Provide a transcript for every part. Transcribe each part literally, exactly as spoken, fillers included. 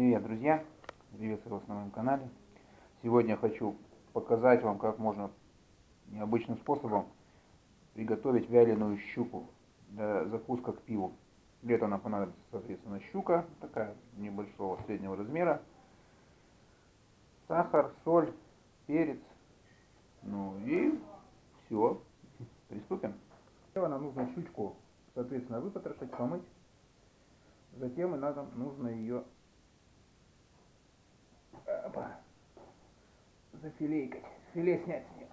Привет, друзья! Приветствую вас на моем канале. Сегодня хочу показать вам, как можно необычным способом приготовить вяленую щуку для закуска к пиву. Для этого нам понадобится, соответственно, щука, такая небольшого среднего размера, сахар, соль, перец, ну и все. Приступим. Сначала нам нужно щучку, соответственно, выпотрошить, помыть. Затем нам нужно ее зафилейкать, филе снять с нее.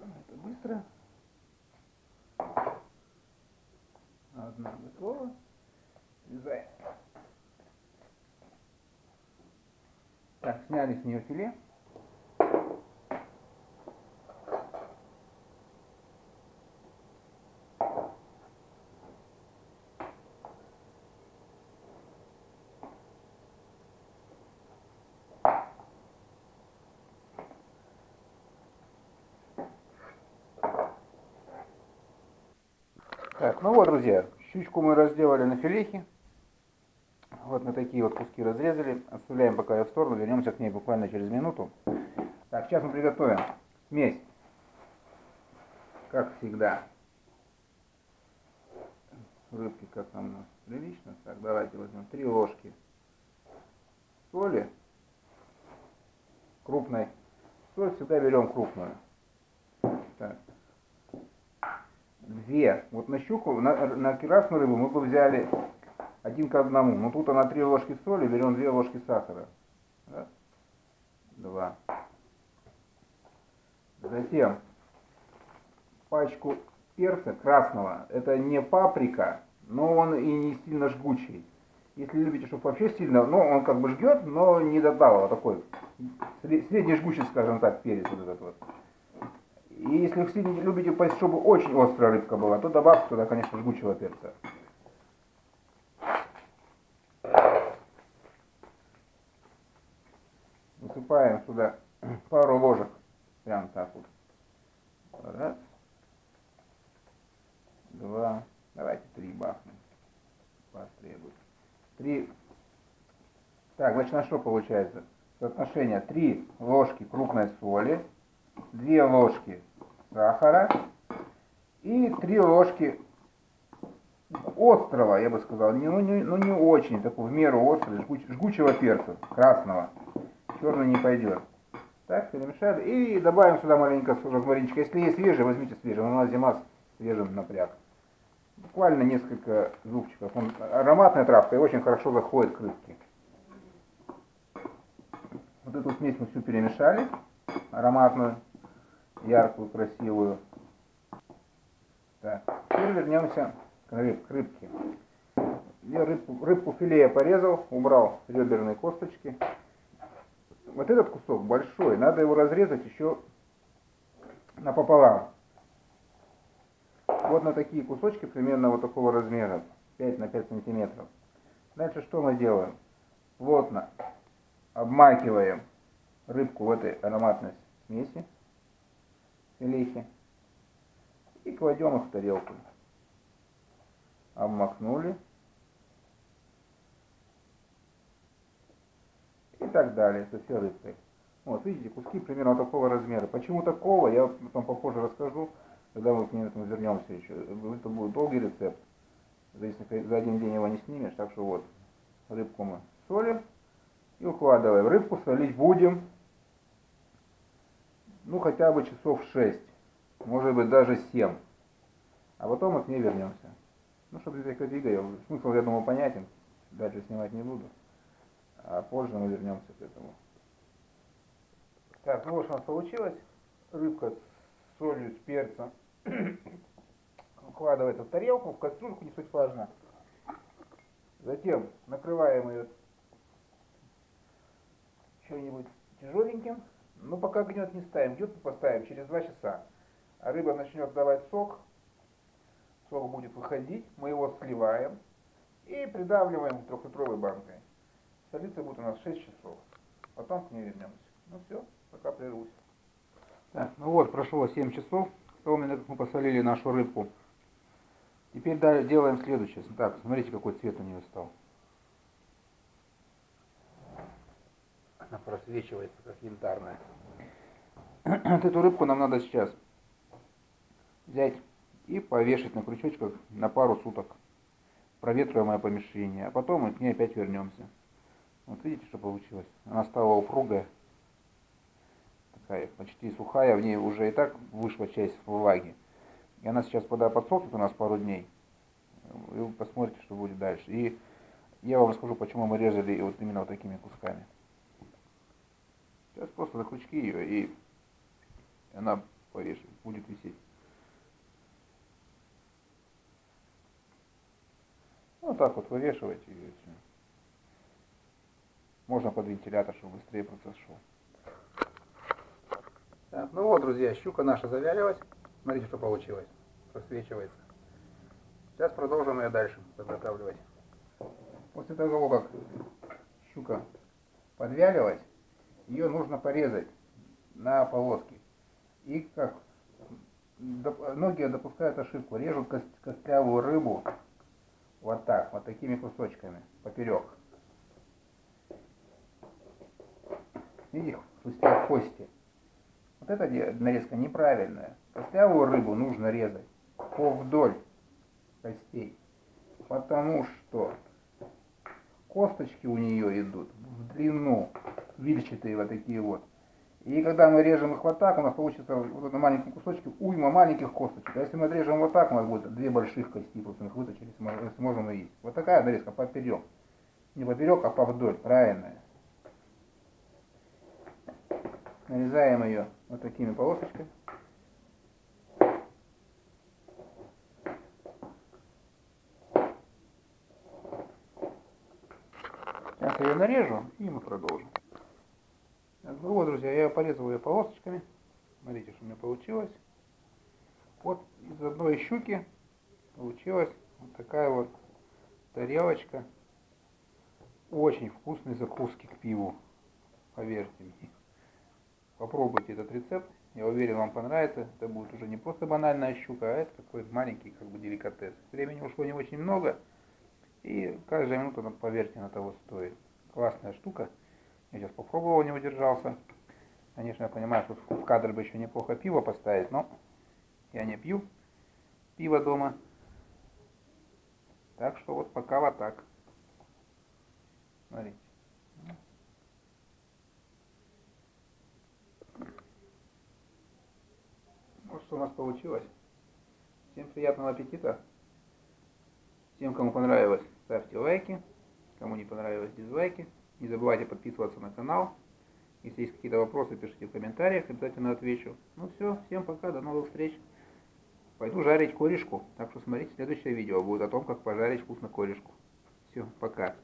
Это быстро. Одно готово. Срезаем. Так, сняли с нее филе. Так, ну вот, друзья, щучку мы разделали на филехи, вот на такие вот куски разрезали, отставляем пока ее в сторону, вернемся к ней буквально через минуту. Так, сейчас мы приготовим смесь, как всегда, рыбки, как там у нас прилично. Так, давайте возьмем три ложки соли, крупной, соль всегда берем крупную. Так. Две. Вот на щуку, на, на красную рыбу мы бы взяли один к одному. Но тут она три ложки соли, берем две ложки сахара. Раз, два. Затем пачку перца красного. Это не паприка, но он и не сильно жгучий. Если любите, чтобы вообще сильно, но он как бы жгет, но не до того. Такой средний жгучий, скажем так, перец вот этот вот. И если вы любите, чтобы очень острая рыбка была, то добавьте туда, конечно, жгучего перца. Высыпаем сюда пару ложек, прям так вот. Раз, два, давайте три бахнем. Быстрее будет. Три. Так, значит, на что получается? Соотношение три ложки крупной соли, две ложки сахара и три ложки острого, я бы сказал, ну не, ну, не очень, такого в меру острого, жгуч, жгучего перца, красного, черный не пойдет. Так, перемешали и добавим сюда маленько розмаринчика. Если есть свежий, возьмите свежий, у нас зима свежим напряг. Буквально несколько зубчиков, он ароматная травка и очень хорошо заходит к рыбке. Вот эту смесь мы всю перемешали, ароматную, яркую, красивую. Так, теперь вернемся к рыбке. Я рыбку, рыбку филе я порезал, убрал реберные косточки. Вот этот кусок большой, надо его разрезать еще напополам. Вот на такие кусочки, примерно вот такого размера, пять на пять сантиметров. Дальше что мы делаем? Плотно обмакиваем рыбку в этой ароматной смеси, филехи, и кладем их в тарелку. Обмакнули и так далее со всей рыбкой. Вот видите, куски примерно такого размера. Почему такого, я потом попозже расскажу, когда мы к нему вернемся еще. Это будет долгий рецепт, если за один день его не снимешь. Так что вот, рыбку мы солим и укладываем. Рыбку солить будем, ну, хотя бы часов шесть, может быть, даже семь. А потом мы к ней вернемся. Ну, чтобы здесь двигать, смысл, я думаю, понятен. Дальше снимать не буду. А позже мы вернемся к этому. Так, ну вот что у нас получилось. Рыбка с солью, с перцем укладывается в тарелку, в кастрюльку, не суть важно. Затем накрываем ее чем-нибудь тяжеленьким. Но пока гнет не ставим, гнет мы поставим через два часа. А рыба начнет давать сок, сок будет выходить, мы его сливаем и придавливаем трехлитровой банкой. Солиться будет у нас шесть часов, потом к ней вернемся. Ну все, пока прервусь. Так, ну вот, прошло семь часов, с того момента, как мы посолили нашу рыбку. Теперь делаем следующее. Так, смотрите, какой цвет у нее стал. ясно просвечивается, как янтарная. Вот эту рыбку нам надо сейчас взять и повешать на крючочках на пару суток. Проветриваемое помещение, а потом мы к ней опять вернемся. Вот видите, что получилось? Она стала упругая, такая почти сухая, в ней уже и так вышла часть влаги. И она сейчас вода подсохнет у нас пару дней, и вы посмотрите, что будет дальше. И я вам расскажу, почему мы резали вот именно вот такими кусками. Сейчас просто за крючки ее, и она повешена, будет висеть. Вот так вот вывешивайте ее. Можно под вентилятор, чтобы быстрее процесс шел. Так, ну вот, друзья, щука наша завялилась. Смотрите, что получилось. Просвечивается. Сейчас продолжим ее дальше заготавливать. После того, как щука подвялилась, ее нужно порезать на полоски. И как многие допускают ошибку, режут костлявую рыбу. Вот так, вот такими кусочками, поперек. Видите, спустя кости. Вот эта нарезка неправильная. Костлявую рыбу нужно резать по вдоль костей. Потому что косточки у нее идут в длину, вильчатые вот такие вот. И когда мы режем их вот так, у нас получится вот на маленьком кусочке уйма маленьких косточек. А если мы отрежем вот так, у нас будет две больших кости, просто мы их выточили, сможем есть. Вот такая нарезка поперек. Не поперек, а повдоль, правильная. Нарезаем ее вот такими полосочками. Сейчас я ее нарежу, и мы продолжим. Ну вот, друзья, я порезал ее полосочками. Смотрите, что у меня получилось. Вот из одной щуки получилась вот такая вот тарелочка. Очень вкусные закуски к пиву. Поверьте мне. Попробуйте этот рецепт. Я уверен, вам понравится. Это будет уже не просто банальная щука, а это такой маленький как бы деликатес. Времени ушло не очень много. И каждая минута, поверьте, она того стоит. Классная штука. Я сейчас попробовал, не удержался. Конечно, я понимаю, что в кадр бы еще неплохо пиво поставить, но я не пью пиво дома. Так что вот пока вот так. Смотрите. Вот что у нас получилось. Всем приятного аппетита. Всем, кому понравилось, ставьте лайки. Кому не понравилось, дизлайки. Не забывайте подписываться на канал. Если есть какие-то вопросы, пишите в комментариях, обязательно отвечу. Ну все, всем пока, до новых встреч. Пойду жарить корешку, так что смотрите, следующее видео будет о том, как пожарить вкусно корешку. Все, пока.